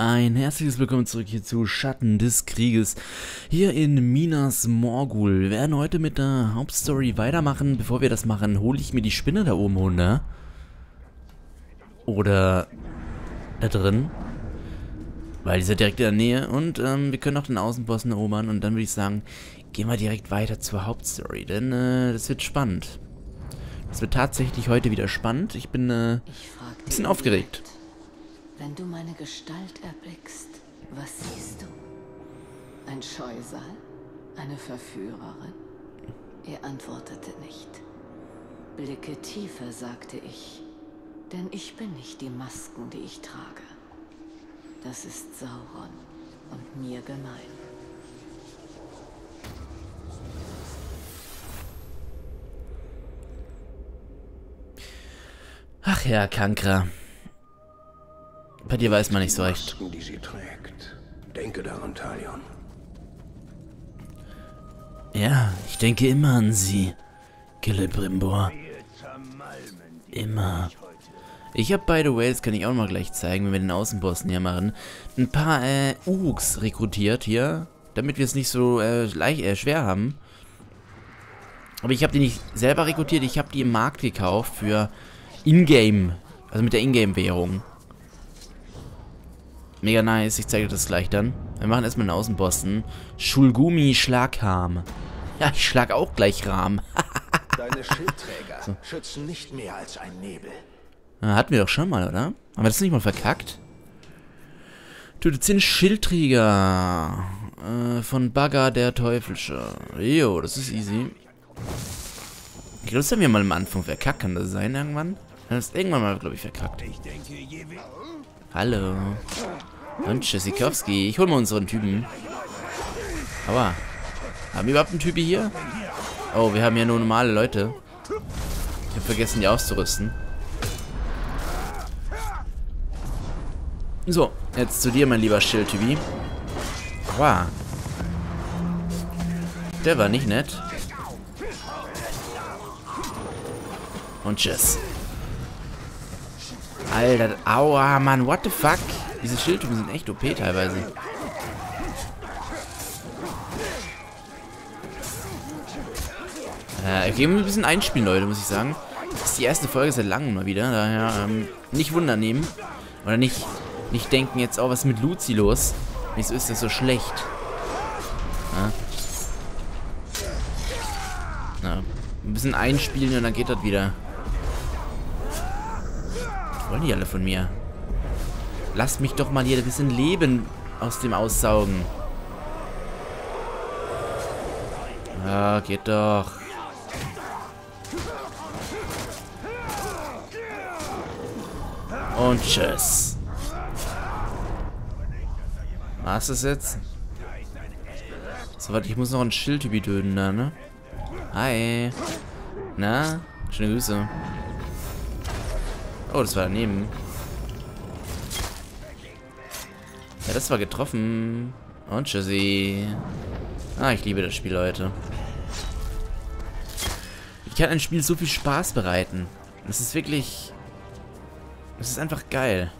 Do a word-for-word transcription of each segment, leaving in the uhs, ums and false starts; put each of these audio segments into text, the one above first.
Ein herzliches Willkommen zurück hier zu Schatten des Krieges. Hier in Minas Morgul. Wir werden heute mit der Hauptstory weitermachen. Bevor wir das machen, hole ich mir die Spinne da oben runter. Oder da drin. Weil die ist ja direkt in der Nähe. Und ähm, wir können auch den Außenbossen erobern. Und dann würde ich sagen, gehen wir direkt weiter zur Hauptstory. Denn äh, das wird spannend. Das wird tatsächlich heute wieder spannend. Ich bin äh, ein bisschen aufgeregt. Wenn du meine Gestalt erblickst, was siehst du? Ein Scheusal? Eine Verführerin? Er antwortete nicht. Blicke tiefer, sagte ich, denn ich bin nicht die Masken, die ich trage. Das ist Sauron und mir gemein. Ach ja, Kankra. Bei dir weiß man nicht so recht. Die Masken, die sie trägt. Denke daran, Talion. Ja, ich denke immer an sie, Kille Brimboa. Immer. Ich habe, by the way, das kann ich auch mal gleich zeigen, wenn wir den Außenbossen hier machen, ein paar äh, Uruks rekrutiert hier, damit wir es nicht so äh, leicht, äh, schwer haben. Aber ich habe die nicht selber rekrutiert, ich habe die im Markt gekauft für Ingame, also mit der Ingame-Währung. Mega nice, ich zeige euch das gleich dann. Wir machen erstmal einen Außenbossen. Schulgumi Schlagham. Ja, ich schlag auch gleich Rahm. Deine Schildträger so. Schützen nicht mehr als ein Nebel. Na, hatten wir doch schon mal, oder? Haben wir das nicht mal verkackt? Tötet zehn Schildträger. Äh, von Bagger der Teuflische. Jo, das ist easy. Ich glaube, das haben wir mal am Anfang verkackt. Kann das sein irgendwann? Dann ist irgendwann mal, glaube ich, verkackt. Ich denke, je hallo. Und Tschüssikowski. Ich hol mal unseren Typen. Aua. Haben wir überhaupt einen Typi hier? Oh, wir haben ja nur normale Leute. Ich habe vergessen, die auszurüsten. So, jetzt zu dir, mein lieber Schildtypi. Aua. Der war nicht nett. Und tschüss. Alter, aua, Mann, what the fuck? Diese Schildtypen sind echt O P teilweise. Äh, okay, ein bisschen einspielen, Leute, muss ich sagen. Das ist die erste Folge seit langem mal wieder, daher ähm, nicht Wunder nehmen. Oder nicht, nicht denken jetzt, oh, was ist mit Luzi los? Wieso ist das so schlecht? Ja. Na, ein bisschen einspielen und dann geht das wieder. Wollen die alle von mir? Lasst mich doch mal hier ein bisschen Leben aus dem aussaugen. Ah, geht doch. Und tschüss. Was ist das jetzt? So, warte, ich muss noch einen Schildtypi töten da, ne? Hi. Na? Schöne Grüße. Oh, das war daneben. Ja, das war getroffen. Und tschüssi. Ah, ich liebe das Spiel, Leute. Ich kann ein Spiel so viel Spaß bereiten. Das ist wirklich... Das ist einfach geil.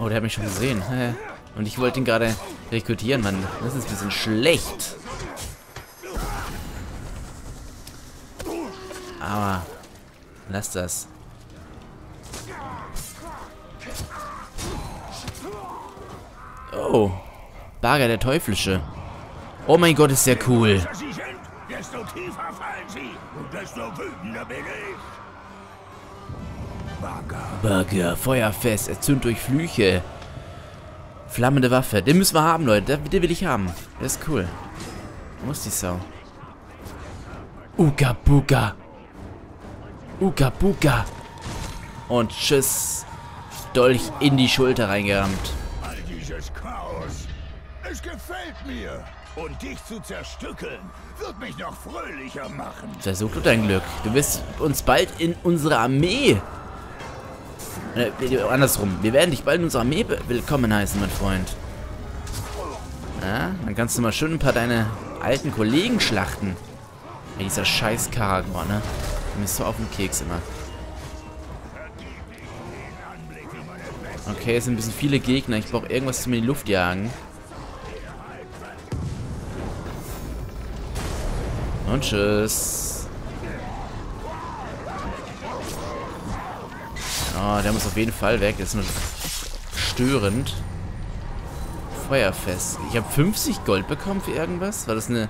Oh, der hat mich schon gesehen. Und ich wollte ihn gerade rekrutieren, Mann. Das ist ein bisschen schlecht. Aua. Lass das. Oh. Bagger der Teuflische. Oh mein Gott, ist der cool. Bagger, feuerfest, erzündet durch Flüche. Flammende Waffe. Den müssen wir haben, Leute. Den will ich haben. Der ist cool. Wo ist die Sau? Uga Buga. Uga Buga. Und tschüss. Dolch in die Schulter reingerammt. All dieses Chaos. Es gefällt mir. Und dich zu zerstückeln, wird mich noch fröhlicher machen. Versuch du dein Glück. Du wirst uns bald in unsere Armee. Äh, andersrum. Wir werden dich bald in unsere Armee willkommen heißen, mein Freund. Ja, dann kannst du mal schön ein paar deine alten Kollegen schlachten. Ja, dieser scheiß Karagor, ne? Mir ist so auf den Keks immer. Okay, es sind ein bisschen viele Gegner. Ich brauche irgendwas zum in die Luft jagen. Und tschüss. Oh, der muss auf jeden Fall weg. Das ist nur störend. Feuerfest. Ich habe fünfzig Gold bekommen für irgendwas. War das eine...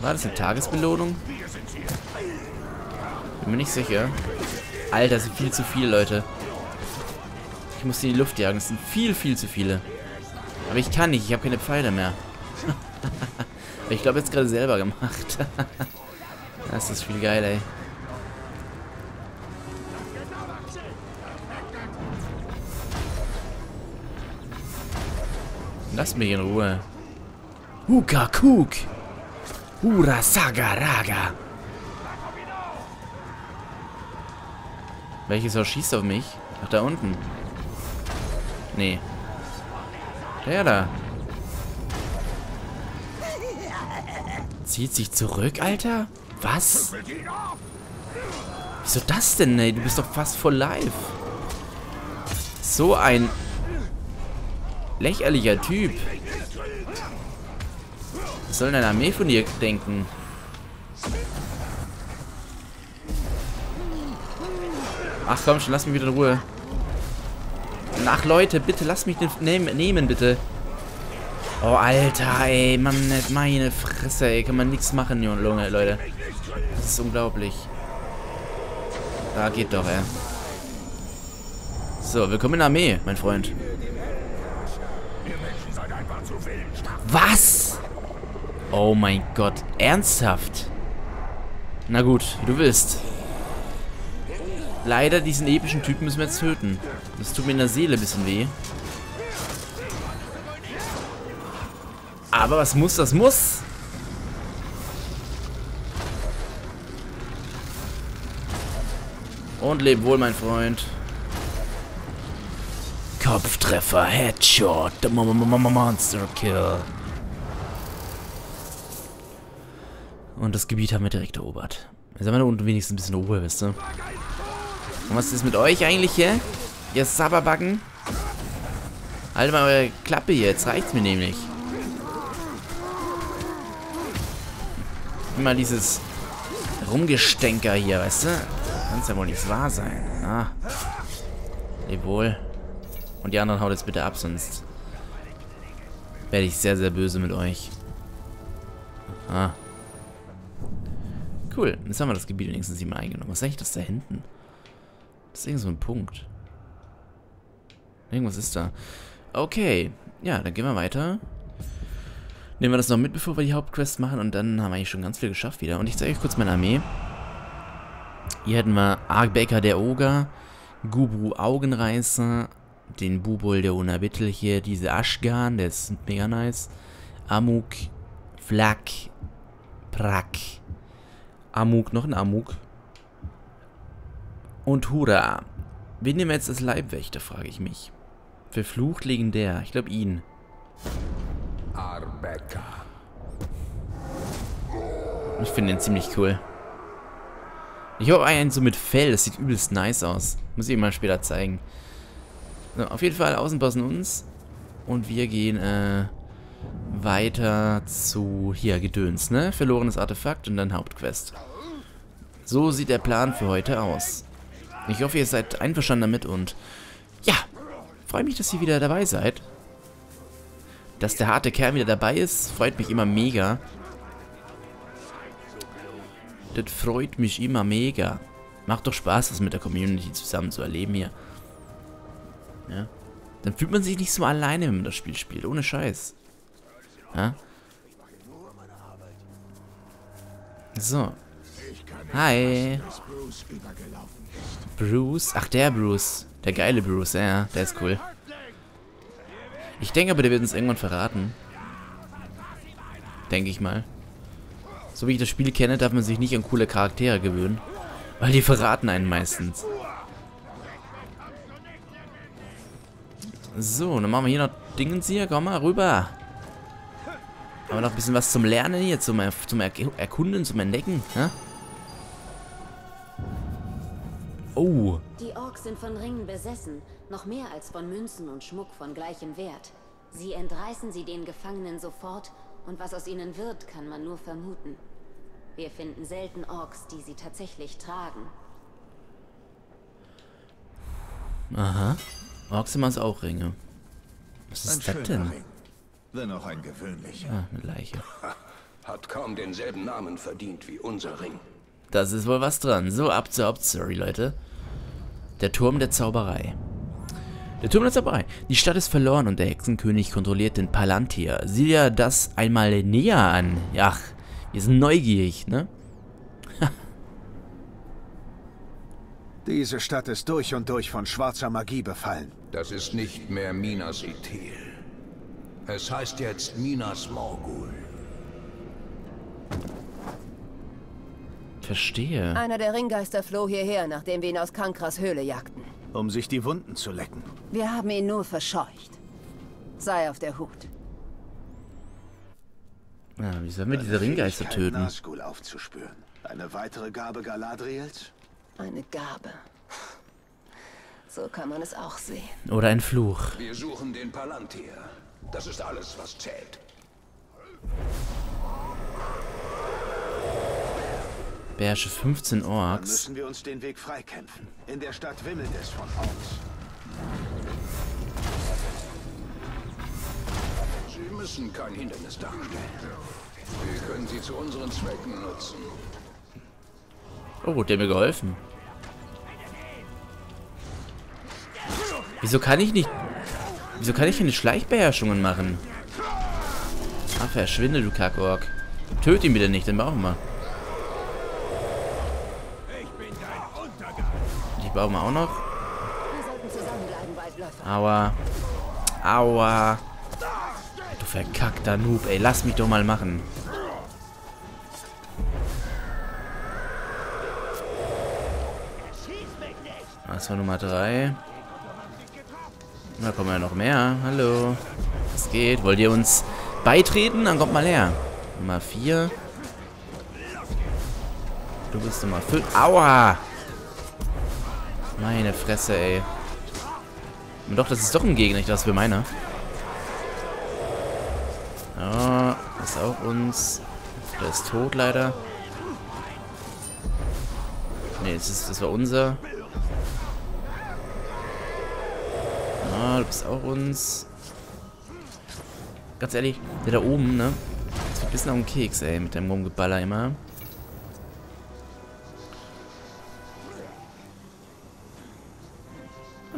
War das eine Tagesbelohnung? Bin mir nicht sicher. Alter, das sind viel zu viele, Leute. Ich muss die in die Luft jagen. Das sind viel, viel zu viele. Aber ich kann nicht. Ich habe keine Pfeile mehr. Ich glaube, jetzt gerade selber gemacht. Das ist viel geil, ey. Lass mich in Ruhe. Huka Kuk. Hura Saga Raga. Welches Haus schießt auf mich? Ach, da unten. Nee. Der da. Zieht sich zurück, Alter? Was? Wieso das denn, ey? Du bist doch fast voll live. So ein lächerlicher Typ. Was soll denn eine Armee von dir denken? Ach komm schon, lass mich wieder in Ruhe. Ach Leute, bitte lasst mich den nehmen, nehmen bitte. Oh Alter, ey, Mann, meine Fresse, ey, kann man nichts machen, Junge, Leute. Das ist unglaublich. Da geht doch, ey. So, willkommen in der Armee, mein Freund. Was? Oh mein Gott, ernsthaft? Na gut, wie du willst. Leider, diesen epischen Typen müssen wir jetzt töten. Das tut mir in der Seele ein bisschen weh. Aber was muss, das muss. Und leb wohl, mein Freund. Kopftreffer, Headshot, Monster Kill. Und das Gebiet haben wir direkt erobert. Jetzt haben wir da unten wenigstens ein bisschen Ruhe, wisst ihr? Und was ist mit euch eigentlich hier? Ihr Sabberbacken? Haltet mal eure Klappe hier, jetzt reicht's mir nämlich. Immer dieses Rumgestenker hier, weißt du? Kann's ja wohl nicht wahr sein. Ah. Jawohl. Und die anderen haut jetzt bitte ab, sonst werde ich sehr, sehr böse mit euch. Ah. Cool. Jetzt haben wir das Gebiet wenigstens hier mal eingenommen. Was ist eigentlich das da hinten? Das ist irgend so ein Punkt. Irgendwas ist da. Okay. Ja, dann gehen wir weiter. Nehmen wir das noch mit, bevor wir die Hauptquest machen, und dann haben wir eigentlich schon ganz viel geschafft wieder. Und ich zeige euch kurz meine Armee. Hier hätten wir Arkbaker, der Oger, Gubu Augenreißer, den Bubul, der Unabittel hier, diese Ashgarn, der ist mega nice, Amuk, Flak, Prak, Amuk, noch ein Amuk und Hurra. Wen nehmen wir jetzt als Leibwächter, frage ich mich. Verflucht, legendär, ich glaube ihn. Ich finde den ziemlich cool. Ich habe einen so mit Fell, das sieht übelst nice aus. Muss ich ihm mal später zeigen. So, auf jeden Fall, außen passen uns. Und wir gehen äh, weiter zu hier, Gedöns, ne? Verlorenes Artefakt und dann Hauptquest. So sieht der Plan für heute aus. Ich hoffe, ihr seid einverstanden damit und ja, freue mich, dass ihr wieder dabei seid. Dass der harte Kerl wieder dabei ist, freut mich immer mega. Das freut mich immer mega. Macht doch Spaß, das mit der Community zusammen zu erleben hier. Ja. Dann fühlt man sich nicht so alleine, wenn man das Spiel spielt. Ohne Scheiß. Ja. So. Hi. Bruce. Ach, der Bruce. Der geile Bruce, ja. Der ist cool. Ich denke aber, der wird uns irgendwann verraten. Denke ich mal. So wie ich das Spiel kenne, darf man sich nicht an coole Charaktere gewöhnen. Weil die verraten einen meistens. So, dann machen wir hier noch Dingens hier. Komm mal rüber. Haben wir noch ein bisschen was zum Lernen hier, zum, er zum er Erkunden, zum Entdecken. Ja? Oh. Die Orks sind von Ringen besessen, noch mehr als von Münzen und Schmuck von gleichem Wert. Sie entreißen sie den Gefangenen sofort, und was aus ihnen wird, kann man nur vermuten. Wir finden selten Orks, die sie tatsächlich tragen. Aha. Orks sind auch Ringe. Was ist das denn? Ring. Wenn auch ein gewöhnlicher. Ah, eine Leiche. Hat kaum denselben Namen verdient wie unser Ring. Das ist wohl was dran. So, ab zur Hauptstory, Leute. Der Turm der Zauberei. Der Turm der Zauberei. Die Stadt ist verloren und der Hexenkönig kontrolliert den Palantir. Sieh dir das einmal näher an. Ach, wir sind neugierig, ne? Diese Stadt ist durch und durch von schwarzer Magie befallen. Das ist nicht mehr Minas Itil. Es heißt jetzt Minas Morgul. Verstehe. Einer der Ringgeister floh hierher, nachdem wir ihn aus Kankras Höhle jagten. Um sich die Wunden zu lecken. Wir haben ihn nur verscheucht. Sei auf der Hut. Ja, wie sollen wir diese Ringgeister töten? Nazgul aufzuspüren. Eine weitere Gabe Galadriels? Eine Gabe. So kann man es auch sehen. Oder ein Fluch. Wir suchen den Palantir. Das ist alles, was zählt. Beherrsche fünfzehn Orks. Dann müssen wir uns den Weg freikämpfen. In der Stadt wimmelt es von Orks. Sie müssen kein Hindernis darstellen. Wir können sie zu unseren Zwecken nutzen. Oh, der mir geholfen. Wieso kann ich nicht... Wieso kann ich hier nicht Schleichbeherrschungen machen? Ach, verschwinde, du Kackork. Töte ihn bitte nicht, den brauchen wir. Die brauchen wir auch noch. Aua. Aua. Du verkackter Noob, ey. Lass mich doch mal machen. Das war Nummer drei. Da kommen ja noch mehr. Hallo. Was geht? Wollt ihr uns beitreten? Dann kommt mal her. Nummer vier. Du bist Nummer fünf. Aua! Meine Fresse, ey. Und doch, das ist doch ein Gegner, nicht das für meine. Ja, das ist auch uns. Der ist tot, leider. Ne, das, ist, das war unser. Ah, du bist auch uns. Ganz ehrlich, der da oben, ne? Das ist ein bisschen auf den Keks, ey, mit dem Rumgeballer immer.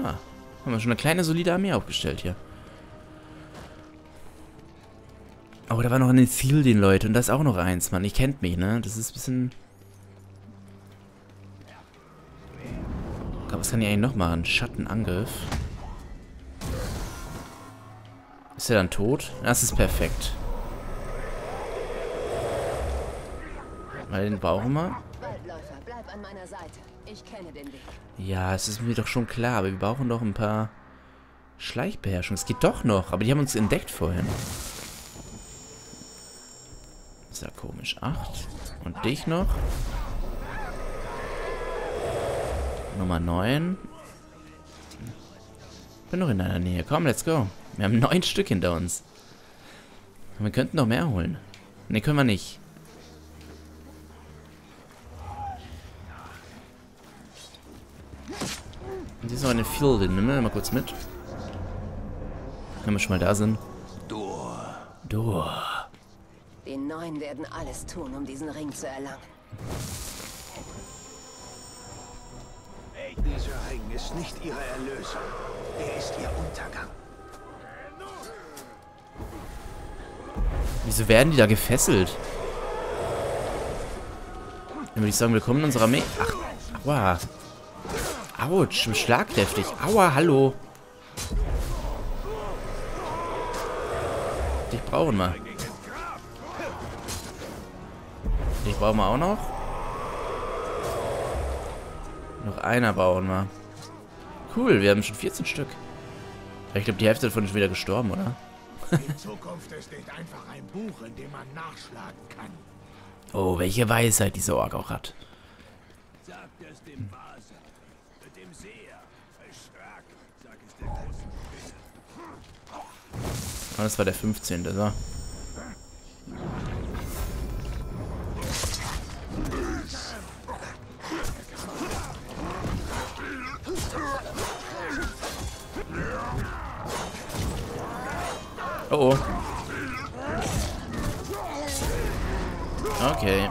Ah, haben wir schon eine kleine, solide Armee aufgestellt hier. Oh, da war noch ein Ziel, den Leute. Und da ist auch noch eins, Mann. Ihr kennt mich, ne? Das ist ein bisschen... Was kann ich eigentlich noch machen? Schattenangriff. Ist er dann tot? Das ist perfekt. Weil den brauchen wir. Ja, es ist mir doch schon klar, aber wir brauchen doch ein paar Schleichbeherrschungen. Es geht doch noch, aber die haben uns entdeckt vorhin. Ist ja komisch. acht. Und dich noch. Nummer neun. Bin noch in deiner Nähe. Komm, let's go. Wir haben neun Stück hinter uns. Wir könnten noch mehr holen. Ne, können wir nicht. Und hier ist noch eine Fieldin. Nimm mal kurz mit. Wenn wir schon mal da sind. Door. Door. Die Neuen werden alles tun, um diesen Ring zu erlangen. Dieser Ring ist nicht ihre Erlösung. Er ist ihr Untergang. Wieso werden die da gefesselt? Dann würde ich sagen, willkommen in unserer Armee. Ach, aua. Autsch, schlagkräftig. Aua, hallo. Dich brauchen wir. Dich brauchen wir auch noch. Noch einer bauen wir. Cool, wir haben schon vierzehn Stück. Ich glaube, die Hälfte davon ist schon wieder gestorben, oder? Die Zukunft ist nicht einfach ein Buch, in dem man nachschlagen kann. Oh, welche Weisheit dieser Ork auch hat. Sagt es dem Baser, dem Seher, Das war der fünfzehnte, so. Oh, oh. Okay.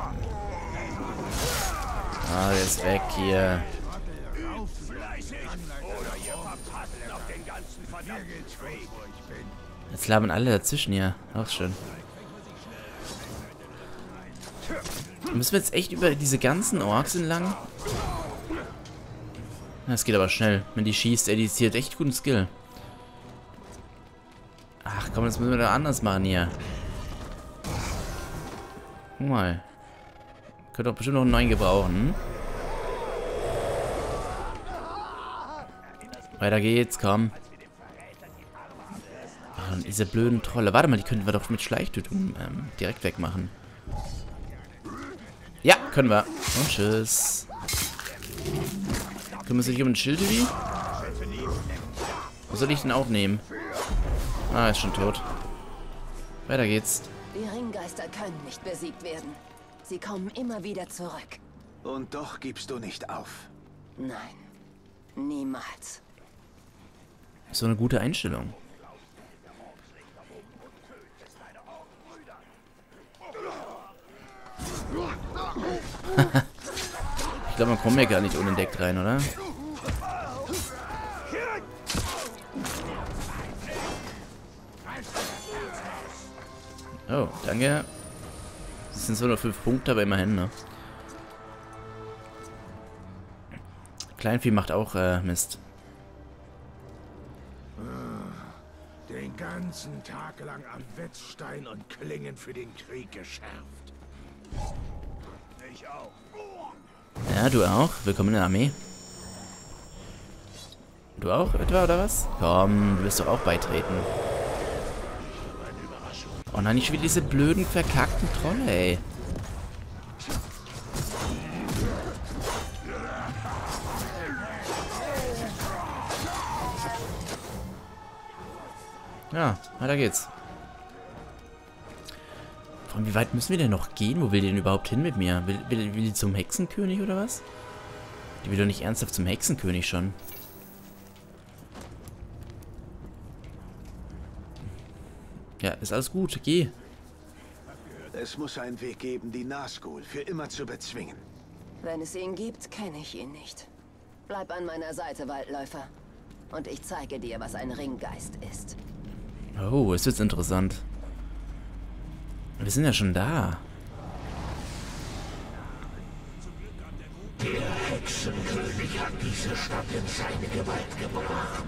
Ah, der ist weg hier. Jetzt labern alle dazwischen hier. Auch schön. Müssen wir jetzt echt über diese ganzen Orks entlang? Das geht aber schnell. Wenn die schießt, ey, die zieht echt guten Skill. Ach komm, das müssen wir doch anders machen hier. Guck mal. Könnte doch bestimmt noch einen neuen gebrauchen. Weiter geht's, komm. Ach, und diese blöden Trolle. Warte mal, die könnten wir doch mit Schleichtüten ähm, direkt wegmachen. Ja, können wir. Und tschüss. Können wir uns nicht um ein Schild wie? Wo soll ich denn aufnehmen? Ah, ist schon tot. Weiter geht's. Die Ringgeister können nicht besiegt werden. Sie kommen immer wieder zurück. Und doch gibst du nicht auf. Nein, niemals. So eine gute Einstellung. Ich glaube, man kommt ja gar nicht unentdeckt rein, oder? Oh, danke. Das sind zwar nur fünf Punkte, aber immerhin, ne? Kleinvieh macht auch äh, Mist. Den ganzen Tag lang am Wetzstein und Klingen für den Krieg geschärft. Ich auch. Ja, du auch. Willkommen in der Armee. Du auch etwa, oder was? Komm, du willst doch auch beitreten. Oh nein, ich will diese blöden, verkackten Trolle, ey. Ja, weiter geht's. Vor allem, wie weit müssen wir denn noch gehen? Wo will die denn überhaupt hin mit mir? Will, will, will die zum Hexenkönig, oder was? Die will doch nicht ernsthaft zum Hexenkönig schon. Ja, ist alles gut. Geh. Es muss einen Weg geben, die Nazgul für immer zu bezwingen. Wenn es ihn gibt, kenne ich ihn nicht. Bleib an meiner Seite, Waldläufer. Und ich zeige dir, was ein Ringgeist ist. Oh, ist jetzt interessant. Wir sind ja schon da. Der Hexenkönig hat diese Stadt in seine Gewalt gebracht.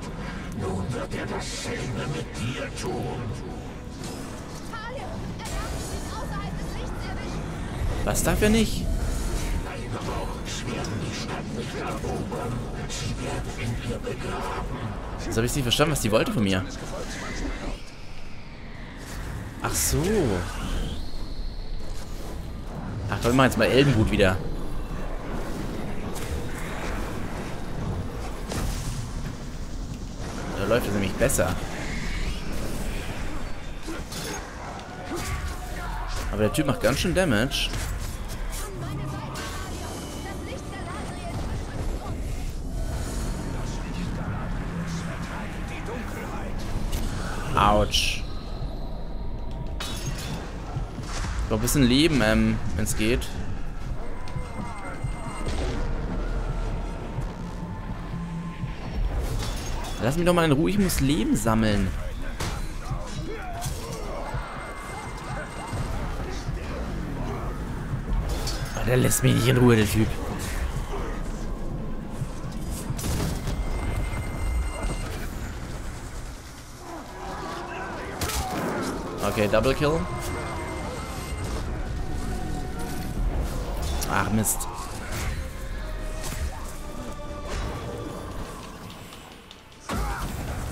Nun wird er dasselbe mit dir tun. Was darf er nicht? Deine Orks werden die Stadt nicht erobern. Sie werden in ihr begraben. Jetzt habe ich nicht verstanden, was die wollte von mir. Ach so. Ach, wir machen jetzt mal Elbenhut wieder. Da läuft es nämlich besser. Aber der Typ macht ganz schön Damage. Autsch. Noch ein bisschen Leben, ähm, wenn es geht. Lass mich doch mal in Ruhe, ich muss Leben sammeln. Oh, der lässt mich nicht in Ruhe, der Typ. Okay, Double Kill. Ach, Mist.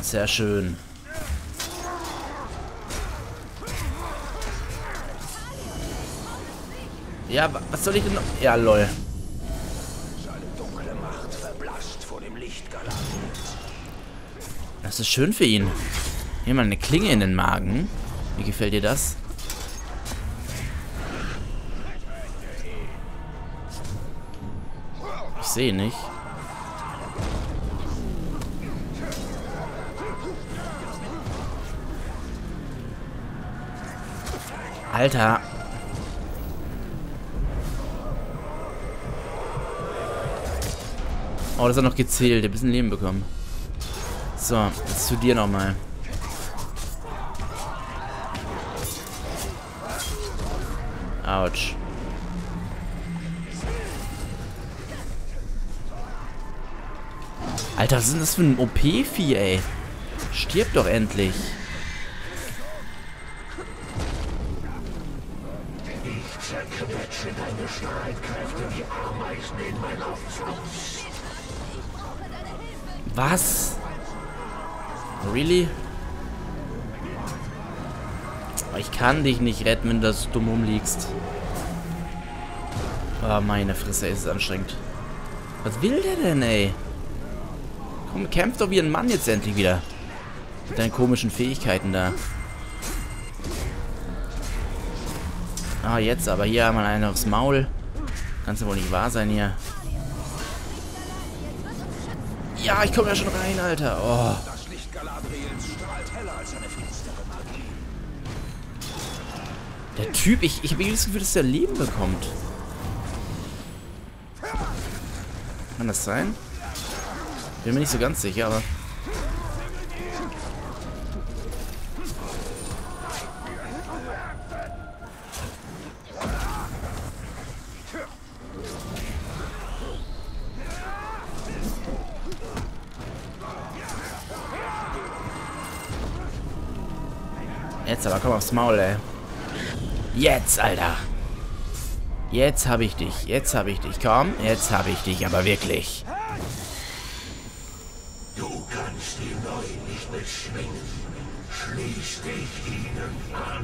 Sehr schön. Ja, was soll ich denn noch? Ja, lol. Seine dunkle Macht verblasst vor dem Licht Galadriels. Das ist schön für ihn. Hier mal eine Klinge in den Magen. Wie gefällt dir das? Ich sehe nicht. Alter. Oh, das hat noch gezählt. Ein bisschen Leben bekommen. So, jetzt zu dir nochmal. Autsch. Alter, was ist denn das für ein O P-Vieh, ey? Stirb doch endlich. Ich zerquetsche deine Streitkräfte wie Ameisen in meiner Faust. Was? Really? Ich kann dich nicht retten, wenn du da so dumm rumliegst. Oh, meine Fresse, ist es anstrengend. Was will der denn, ey? Komm, kämpf doch wie ein Mann jetzt endlich wieder. Mit deinen komischen Fähigkeiten da. Ah, jetzt aber hier einmal einen aufs Maul. Kann's ja wohl nicht wahr sein hier. Ja, ich komme ja schon rein, Alter. Oh. Das Licht Galadriels strahlt heller als eine finstere Magie. Der Typ, ich, ich habe irgendwie das Gefühl, dass der Leben bekommt. Kann das sein? Bin mir nicht so ganz sicher, aber... Jetzt aber, komm aufs Maul, ey. Jetzt, Alter. Jetzt hab ich dich. Jetzt hab ich dich. Komm, jetzt hab ich dich, aber wirklich. Du kannst die Neuen nicht beschwingen. Schließ dich ihnen an.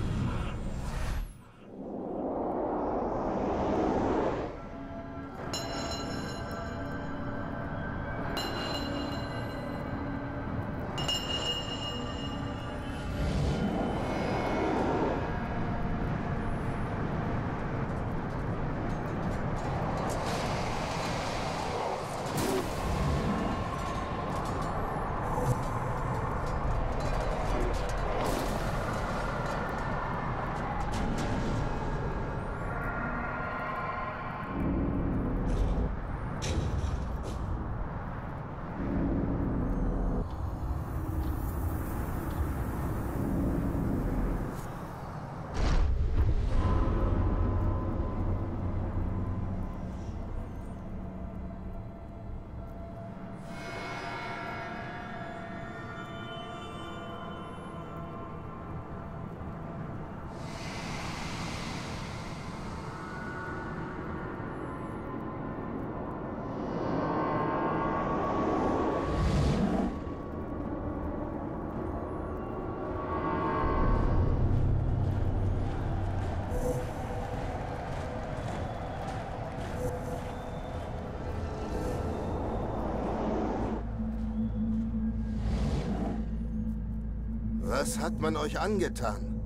Was hat man euch angetan?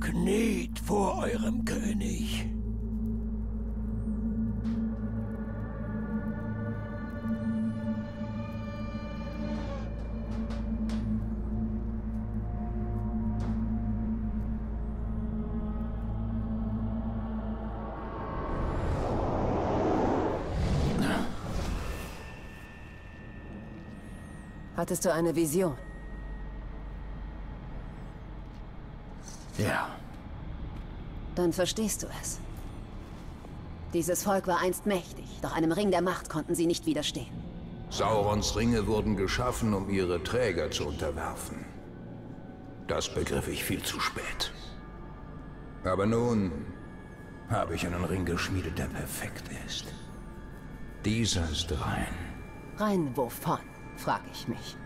Kniet vor eurem König. Hattest du eine Vision? Ja. Dann verstehst du es. Dieses Volk war einst mächtig, doch einem Ring der Macht konnten sie nicht widerstehen. Saurons Ringe wurden geschaffen, um ihre Träger zu unterwerfen. Das begriff ich viel zu spät. Aber nun habe ich einen Ring geschmiedet, der perfekt ist. Dieser ist rein. Rein wovon? Frag ich mich.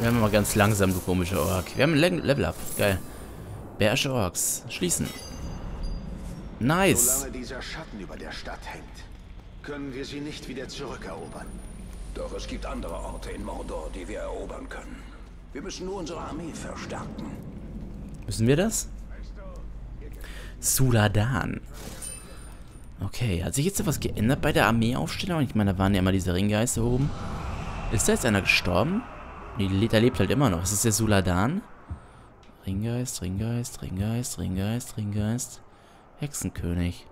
Werden wir mal ganz langsam, du komische Ork. Wir haben ein Level Up. Geil. Bärische Orks. Schließen. Nice. Solange dieser Schatten über der Stadt hängt, können wir sie nicht wieder zurückerobern. Doch es gibt andere Orte in Mordor, die wir erobern können. Wir müssen nur unsere Armee verstärken. Müssen wir das? Suladan. Okay, hat sich jetzt etwas geändert bei der Armeeaufstellung? Ich meine, da waren ja immer diese Ringgeister oben. Ist da jetzt einer gestorben? Nee, der lebt halt immer noch. Ist das der Suladan? Ringgeist, Ringgeist, Ringgeist, Ringgeist, Ringgeist. Hexenkönig.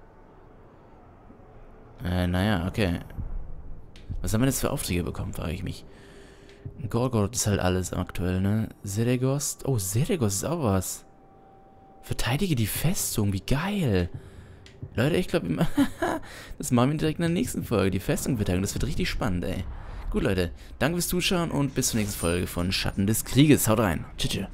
Äh, naja, okay. Was haben wir jetzt für Aufträge bekommen, frage ich mich. Gorgoroth ist halt alles aktuell, ne? Sedegost. Oh, Sedegost ist auch was. Verteidige die Festung, wie geil. Leute, ich glaube, das machen wir direkt in der nächsten Folge. Die Festung verteidigen, das wird richtig spannend, ey. Gut, Leute, danke fürs Zuschauen und bis zur nächsten Folge von Schatten des Krieges. Haut rein. Tschüss.